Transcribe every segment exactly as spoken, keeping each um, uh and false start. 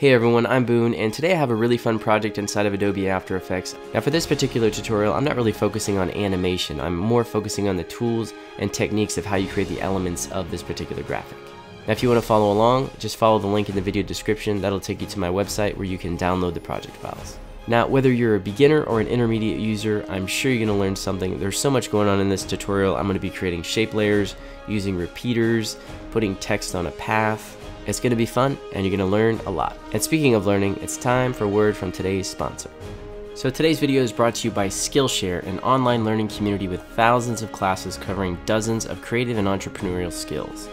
Hey everyone, I'm Boone, and today I have a really fun project inside of Adobe After Effects. Now for this particular tutorial, I'm not really focusing on animation, I'm more focusing on the tools and techniques of how you create the elements of this particular graphic. Now if you want to follow along, just follow the link in the video description, that'll take you to my website where you can download the project files. Now whether you're a beginner or an intermediate user, I'm sure you're going to learn something. There's so much going on in this tutorial. I'm going to be creating shape layers, using repeaters, putting text on a path. It's going to be fun, and you're going to learn a lot. And speaking of learning, it's time for a word from today's sponsor. So today's video is brought to you by Skillshare, an online learning community with thousands of classes covering dozens of creative and entrepreneurial skills.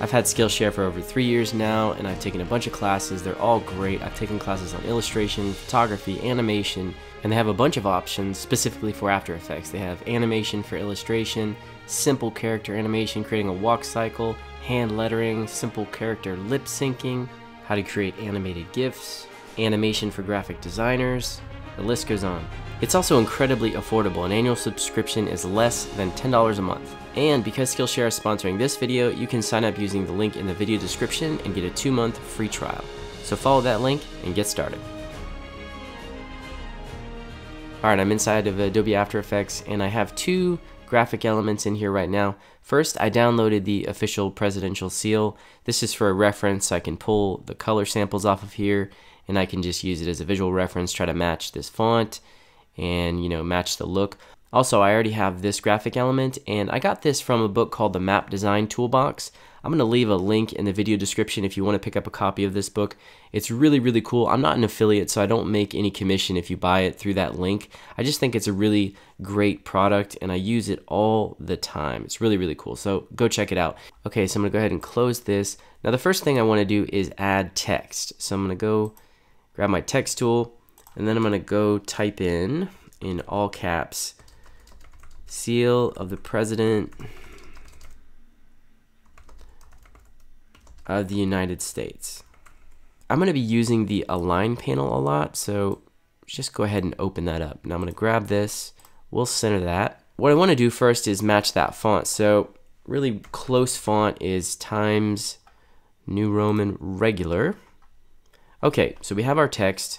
I've had Skillshare for over three years now, and I've taken a bunch of classes. They're all great. I've taken classes on illustration, photography, animation, and they have a bunch of options specifically for After Effects. They have animation for illustration, simple character animation, creating a walk cycle, hand lettering, simple character lip syncing, how to create animated GIFs, animation for graphic designers, the list goes on. It's also incredibly affordable. An annual subscription is less than ten dollars a month. And because Skillshare is sponsoring this video, you can sign up using the link in the video description and get a two month free trial. So follow that link and get started. Alright, I'm inside of Adobe After Effects and I have two graphic elements in here right now. First, I downloaded the official presidential seal. This is for a reference, so I can pull the color samples off of here and I can just use it as a visual reference, try to match this font and, you know, match the look. Also, I already have this graphic element, and I got this from a book called The Map Design Toolbox. I'm going to leave a link in the video description if you want to pick up a copy of this book. It's really, really cool. I'm not an affiliate, so I don't make any commission if you buy it through that link. I just think it's a really great product, and I use it all the time. It's really, really cool, so go check it out. Okay, so I'm going to go ahead and close this. Now, the first thing I want to do is add text. So I'm going to go grab my text tool, and then I'm going to go type in, in all caps, Seal of the President of the United States. I'm going to be using the Align panel a lot, so just go ahead and open that up. Now I'm going to grab this. We'll center that. What I want to do first is match that font. So really close font is Times New Roman Regular. Okay, so we have our text.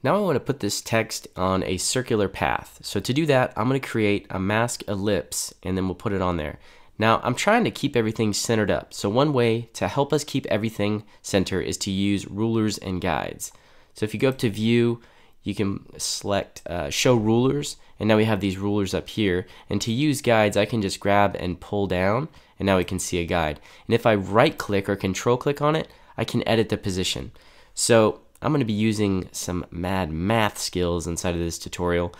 Now I want to put this text on a circular path. So to do that, I'm going to create a mask ellipse and then we'll put it on there. Now I'm trying to keep everything centered up. So one way to help us keep everything center is to use rulers and guides. So if you go up to view, you can select uh, show rulers, and now we have these rulers up here. And to use guides, I can just grab and pull down, and now we can see a guide. And if I right click or control click on it, I can edit the position. So I'm going to be using some mad math skills inside of this tutorial,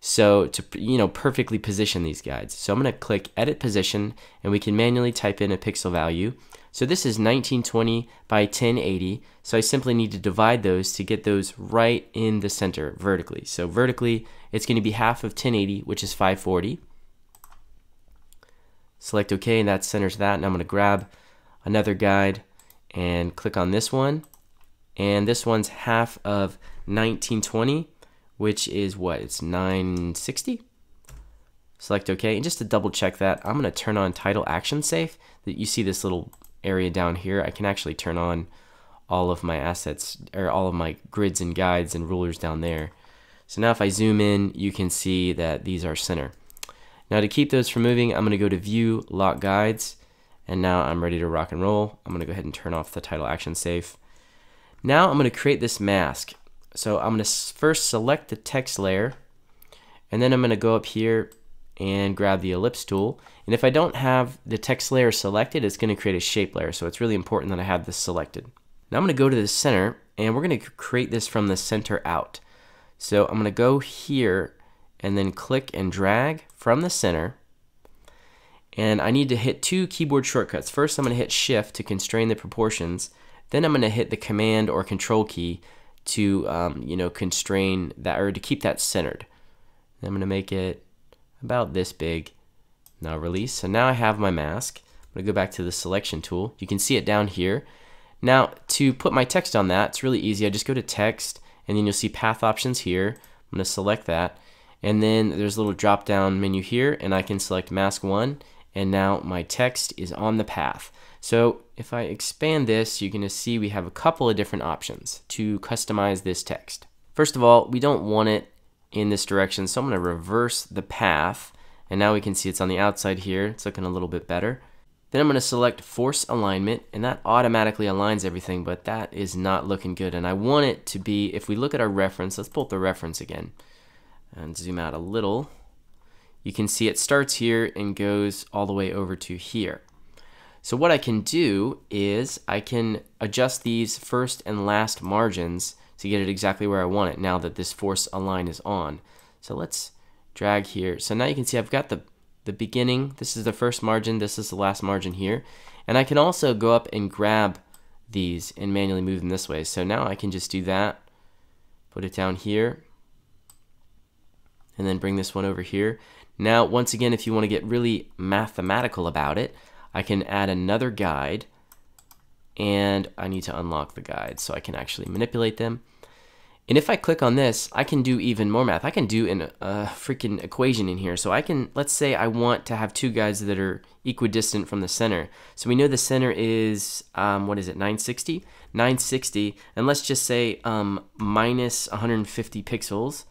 so to, you know, perfectly position these guides. So I'm going to click edit position, and we can manually type in a pixel value. So this is nineteen twenty by ten eighty, so I simply need to divide those to get those right in the center vertically. So vertically it's going to be half of ten eighty, which is five forty. Select OK, and that centers that. And I'm going to grab another guide and click on this one. And this one's half of nineteen twenty, which is what? It's nine sixty. Select OK. And just to double check that, I'm going to turn on Title Action Safe. That you see this little area down here. I can actually turn on all of my assets, or all of my grids and guides and rulers down there. So now if I zoom in, you can see that these are center. Now to keep those from moving, I'm going to go to View, Lock Guides. And now I'm ready to rock and roll. I'm going to go ahead and turn off the Title Action Safe. Now I'm going to create this mask. So I'm going to first select the text layer, and then I'm going to go up here and grab the ellipse tool. And if I don't have the text layer selected, it's going to create a shape layer. So it's really important that I have this selected. Now I'm going to go to the center, and we're going to create this from the center out. So I'm going to go here and then click and drag from the center. And I need to hit two keyboard shortcuts. First, I'm going to hit Shift to constrain the proportions. Then I'm going to hit the Command or Control key to um, you know, constrain that, or to keep that centered. And I'm going to make it about this big. Now release. So now I have my mask. I'm going to go back to the selection tool. You can see it down here. Now to put my text on that, it's really easy. I just go to text, and then you'll see path options here. I'm going to select that, and then there's a little drop down menu here, and I can select mask one, and now my text is on the path. So if I expand this, you're going to see we have a couple of different options to customize this text. First of all, we don't want it in this direction, so I'm going to reverse the path, and now we can see it's on the outside here. It's looking a little bit better. Then I'm going to select force alignment, and that automatically aligns everything, but that is not looking good. And I want it to be, if we look at our reference, let's pull up the reference again and zoom out a little. You can see it starts here and goes all the way over to here. So what I can do is I can adjust these first and last margins to get it exactly where I want it now that this force align is on. So let's drag here. So now you can see I've got the the beginning, this is the first margin, this is the last margin here, and I can also go up and grab these and manually move them this way. So now I can just do that, put it down here, and then bring this one over here. Now once again, if you want to get really mathematical about it, I can add another guide, and I need to unlock the guide so I can actually manipulate them. And if I click on this, I can do even more math. I can do an, a freaking equation in here. So I can, let's say I want to have two guides that are equidistant from the center. So we know the center is, um, what is it, nine sixty? nine sixty, and let's just say um, minus one hundred fifty pixels.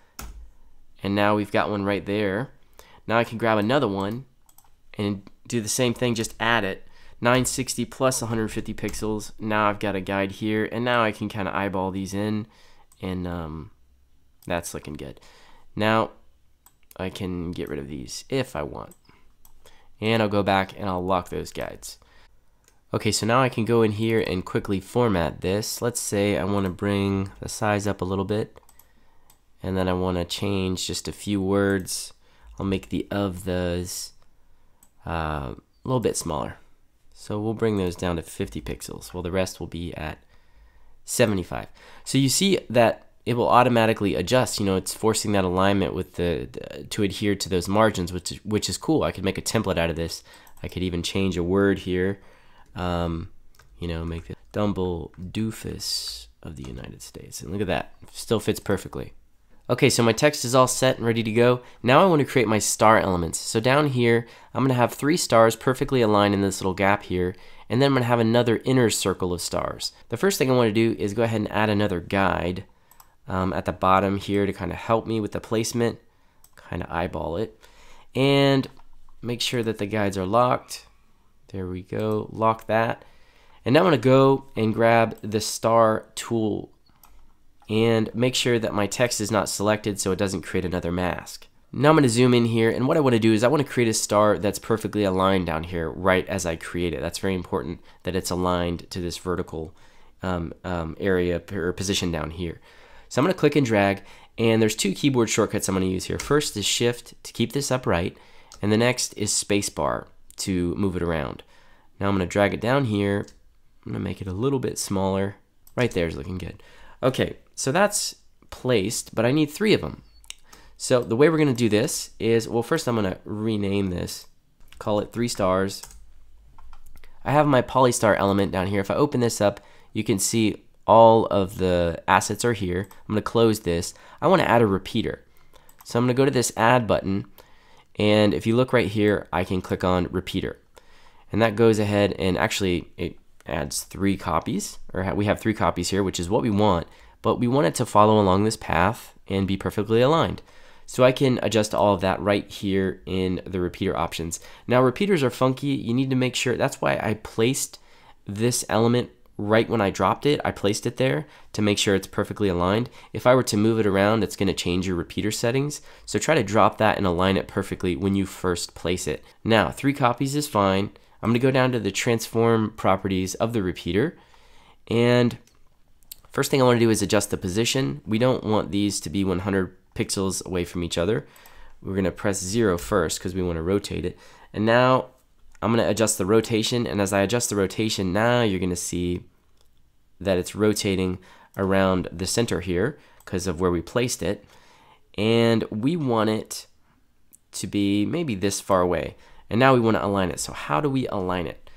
And now we've got one right there. Now I can grab another one and do the same thing, just add it. nine sixty plus one hundred fifty pixels. Now I've got a guide here, and now I can kind of eyeball these in. And um, that's looking good. Now I can get rid of these if I want, and I'll go back and I'll lock those guides. Okay, so now I can go in here and quickly format this. Let's say I want to bring the size up a little bit, and then I want to change just a few words. I'll make the of those uh, a little bit smaller. So we'll bring those down to fifty pixels, while the rest will be at seventy-five. So you see that it will automatically adjust. You know, it's forcing that alignment with the, the to adhere to those margins, which which is cool. I could make a template out of this. I could even change a word here. Um, you know, make the Dumble Doofus of the United States, and look at that, it still fits perfectly. Okay, so my text is all set and ready to go. Now I want to create my star elements. So down here, I'm gonna have three stars perfectly aligned in this little gap here, and then I'm gonna have another inner circle of stars. The first thing I wanna do is go ahead and add another guide um, at the bottom here to kind of help me with the placement, kind of eyeball it, and make sure that the guides are locked. There we go, lock that. And now I'm gonna go and grab the star tool and make sure that my text is not selected so it doesn't create another mask. Now I'm going to zoom in here, and what I want to do is I want to create a star that's perfectly aligned down here right as I create it. That's very important that it's aligned to this vertical um, um, area or position down here. So I'm going to click and drag, and there's two keyboard shortcuts I'm going to use here. First is Shift to keep this upright, and the next is Spacebar to move it around. Now I'm going to drag it down here. I'm going to make it a little bit smaller. Right there is looking good. Okay, so that's placed, but I need three of them. So the way we're going to do this is, well, first I'm going to rename this, call it three stars. I have my polystar element down here. If I open this up, you can see all of the assets are here. I'm going to close this. I want to add a repeater. So I'm going to go to this add button, and if you look right here, I can click on repeater. And that goes ahead and actually it adds three copies, or we have three copies here, which is what we want, but we want it to follow along this path and be perfectly aligned. So I can adjust all of that right here in the repeater options. Now repeaters are funky. You need to make sure, that's why I placed this element right when I dropped it. I placed it there to make sure it's perfectly aligned. If I were to move it around, it's going to change your repeater settings. So try to drop that and align it perfectly when you first place it. Now three copies is fine. I'm going to go down to the transform properties of the repeater, and first thing I want to do is adjust the position. We don't want these to be one hundred pixels away from each other. We're going to press zero first because we want to rotate it. And now I'm going to adjust the rotation, and as I adjust the rotation, now you're going to see that it's rotating around the center here because of where we placed it, and we want it to be maybe this far away. And now we want to align it. So how do we align it?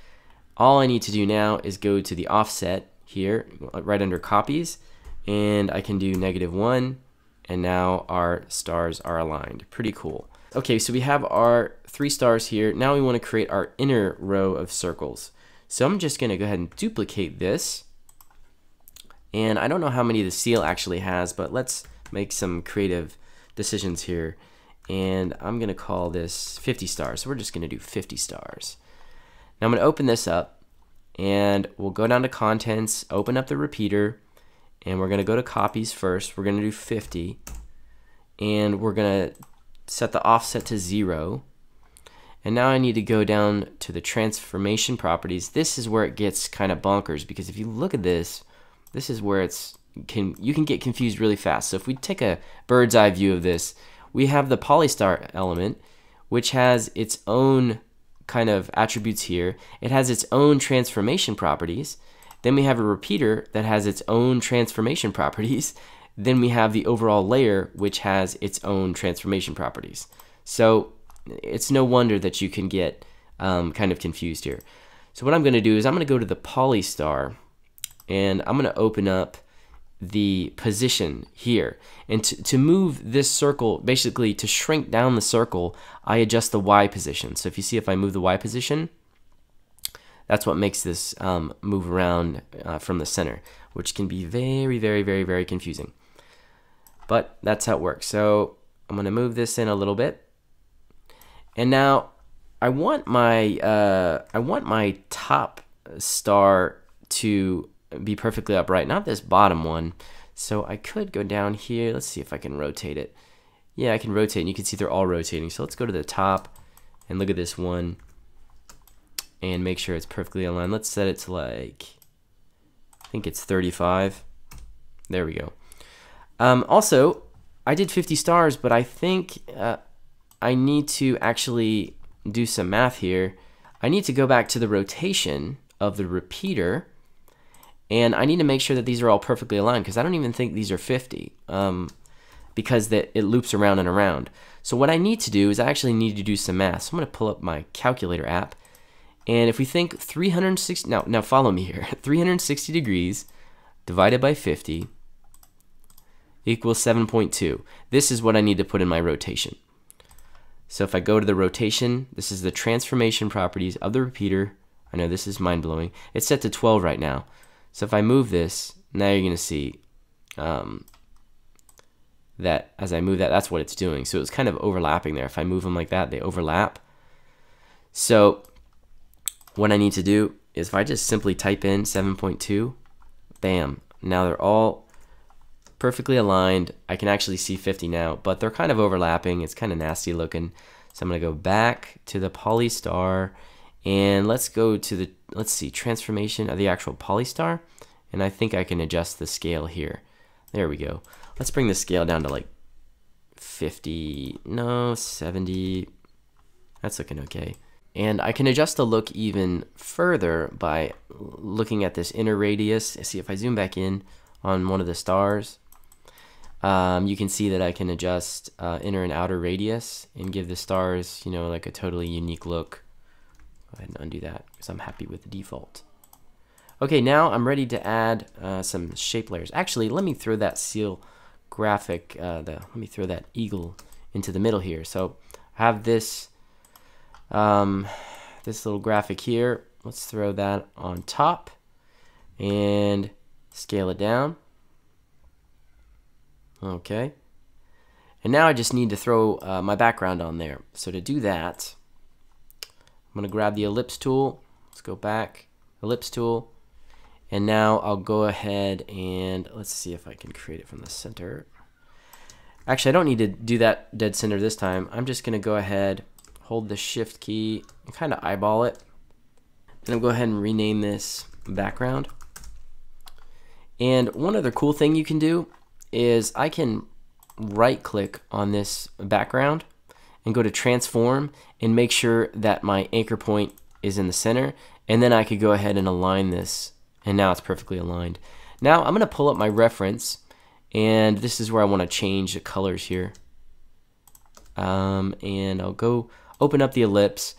All I need to do now is go to the offset here, right under copies, and I can do negative one, and now our stars are aligned. Pretty cool. Okay, so we have our three stars here. Now we want to create our inner row of circles. So I'm just going to go ahead and duplicate this. And I don't know how many the seal actually has, but let's make some creative decisions here. And I'm going to call this fifty stars. So we're just going to do fifty stars. Now I'm going to open this up. And we'll go down to contents, open up the repeater, and we're going to go to copies first. We're going to do fifty, and we're going to set the offset to zero. And now I need to go down to the transformation properties. This is where it gets kind of bonkers, because if you look at this, this is where it's can you can get confused really fast. So if we take a bird's eye view of this, we have the polystar element, which has its own kind of attributes here. It has its own transformation properties. Then we have a repeater that has its own transformation properties. Then we have the overall layer, which has its own transformation properties. So it's no wonder that you can get um, kind of confused here. So what I'm going to do is I'm going to go to the polystar, and I'm going to open up the position here. And to, to move this circle, basically to shrink down the circle, I adjust the Y position. So if you see, if I move the Y position, that's what makes this um, move around uh, from the center, which can be very, very, very, very confusing. But that's how it works. So I'm going to move this in a little bit. And now I want my uh, I want my top star to be perfectly upright, not this bottom one. So I could go down here. Let's see if I can rotate it. Yeah, I can rotate, and you can see they're all rotating. So let's go to the top and look at this one and make sure it's perfectly aligned. Let's set it to, like, I think it's thirty-five. There we go. Um, also, I did fifty stars, but I think uh, I need to actually do some math here. I need to go back to the rotation of the repeater, and I need to make sure that these are all perfectly aligned, because I don't even think these are fifty, um, because that it loops around and around. So what I need to do is I actually need to do some math. So I'm going to pull up my calculator app, and if we think three hundred sixty, now, now follow me here, three hundred sixty degrees divided by fifty equals seven point two. This is what I need to put in my rotation. So if I go to the rotation, this is the transformation properties of the repeater. I know this is mind-blowing. It's set to twelve right now. So if I move this, now you're going to see um, that as I move that, that's what it's doing. So it's kind of overlapping there. If I move them like that, they overlap. So what I need to do is if I just simply type in seven point two, bam, now they're all perfectly aligned. I can actually see fifty now, but they're kind of overlapping. It's kind of nasty looking. So I'm going to go back to the polystar. And let's go to the, let's see, transformation of the actual polystar. And I think I can adjust the scale here. There we go. Let's bring the scale down to like fifty, no, seventy. That's looking okay. And I can adjust the look even further by looking at this inner radius. See, if I zoom back in on one of the stars, um, you can see that I can adjust uh, inner and outer radius and give the stars, you know, like a totally unique look. Go ahead and undo that because I'm happy with the default. Okay, now I'm ready to add uh, some shape layers. Actually, let me throw that seal graphic, uh, the, let me throw that eagle into the middle here. So I have this, um, this little graphic here. Let's throw that on top and scale it down. Okay. And now I just need to throw uh, my background on there. So to do that, I'm going to grab the ellipse tool. Let's go back, ellipse tool. And now I'll go ahead and let's see if I can create it from the center. Actually, I don't need to do that dead center this time. I'm just going to go ahead, hold the shift key, and kind of eyeball it. Then I'll go ahead and rename this background. And one other cool thing you can do is I can right click on this background and go to transform and make sure that my anchor point is in the center, and then I could go ahead and align this, and now it's perfectly aligned. Now I'm gonna pull up my reference, and this is where I want to change the colors here, um, and I'll go open up the ellipse,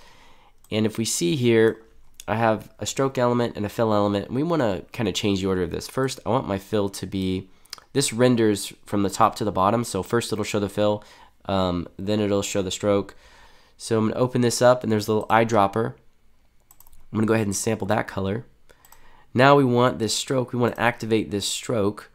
and if we see here I have a stroke element and a fill element, and we want to kind of change the order of this. First, I want my fill to be, this renders from the top to the bottom, so first it'll show the fill, Um, then it'll show the stroke. So I'm going to open this up, and there's a little eyedropper. I'm I'm gonna go ahead and sample that color. Now we want this stroke, we want to activate this stroke,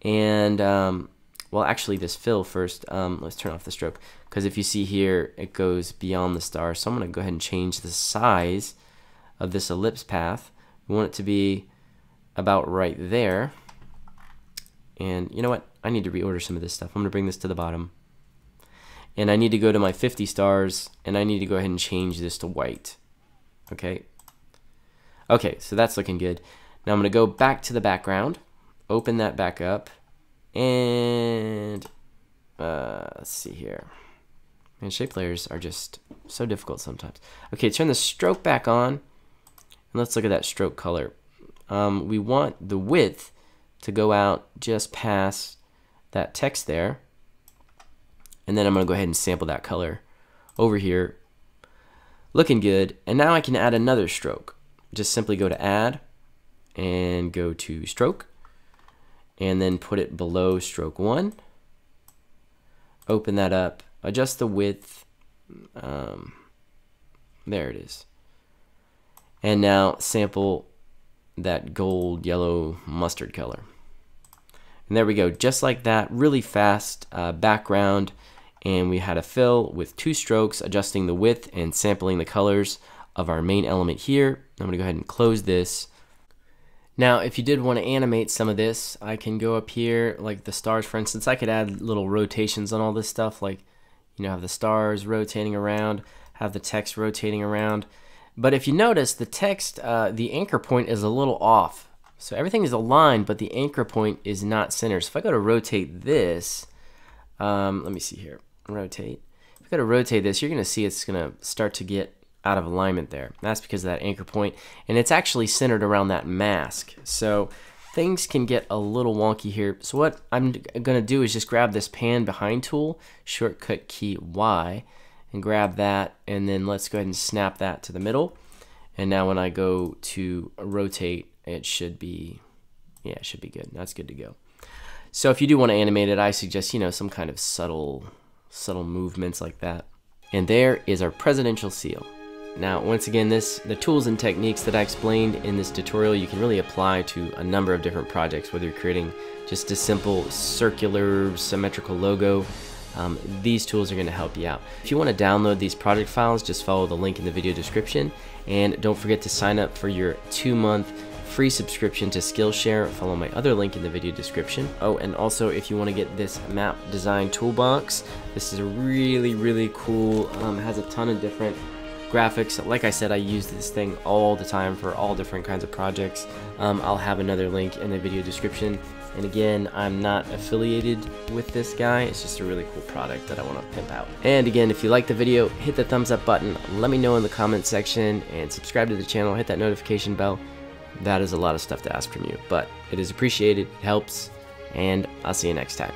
and um, well, actually this fill first. Um, let's turn off the stroke, because if you see here it goes beyond the star. So I'm gonna go ahead and change the size of this ellipse path. We want it to be about right there. And you know what, I need to reorder some of this stuff. I'm gonna bring this to the bottom, and I need to go to my fifty stars, and I need to go ahead and change this to white. Okay, okay, so that's looking good. Now I'm gonna go back to the background, open that back up, and uh, let's see here. Man, shape layers are just so difficult sometimes. Okay, turn the stroke back on, and let's look at that stroke color. Um, we want the width to go out just past that text there, and then I'm gonna go ahead and sample that color over here. Looking good. And now I can add another stroke. Just simply go to add and go to stroke, and then put it below stroke one. Open that up, adjust the width. Um, there it is. And now sample that gold yellow mustard color. And there we go, just like that, really fast uh, background. And we had a fill with two strokes, adjusting the width and sampling the colors of our main element here. I'm gonna go ahead and close this. Now, if you did want to animate some of this, I can go up here, like the stars, for instance. I could add little rotations on all this stuff, like, you know, have the stars rotating around, have the text rotating around. But if you notice, the text, uh, the anchor point is a little off. So everything is aligned, but the anchor point is not centered. So if I go to rotate this, um, let me see here, rotate. If I go to rotate this, you're gonna see it's gonna start to get out of alignment there. That's because of that anchor point, and it's actually centered around that mask. So things can get a little wonky here. So what I'm gonna do is just grab this pan behind tool, shortcut key Y, and grab that, and then let's go ahead and snap that to the middle. And now when I go to rotate, it should be, yeah, it should be good. That's good to go. So if you do want to animate it, I suggest, you know, some kind of subtle, subtle movements like that. And there is our presidential seal. Now, once again, this, the tools and techniques that I explained in this tutorial, you can really apply to a number of different projects, whether you're creating just a simple circular, symmetrical logo. Um, these tools are going to help you out. If you want to download these project files, just follow the link in the video description, and don't forget to sign up for your two month free subscription to Skillshare. Follow my other link in the video description. Oh, and also if you want to get this map design toolbox, this is a really, really cool, um, has a ton of different graphics. Like I said, I use this thing all the time for all different kinds of projects. Um, I'll have another link in the video description. And again, I'm not affiliated with this guy. It's just a really cool product that I want to pimp out. And again, if you like the video, hit the thumbs up button. Let me know in the comment section, and subscribe to the channel. Hit that notification bell. That is a lot of stuff to ask from you, but it is appreciated, it helps, and I'll see you next time.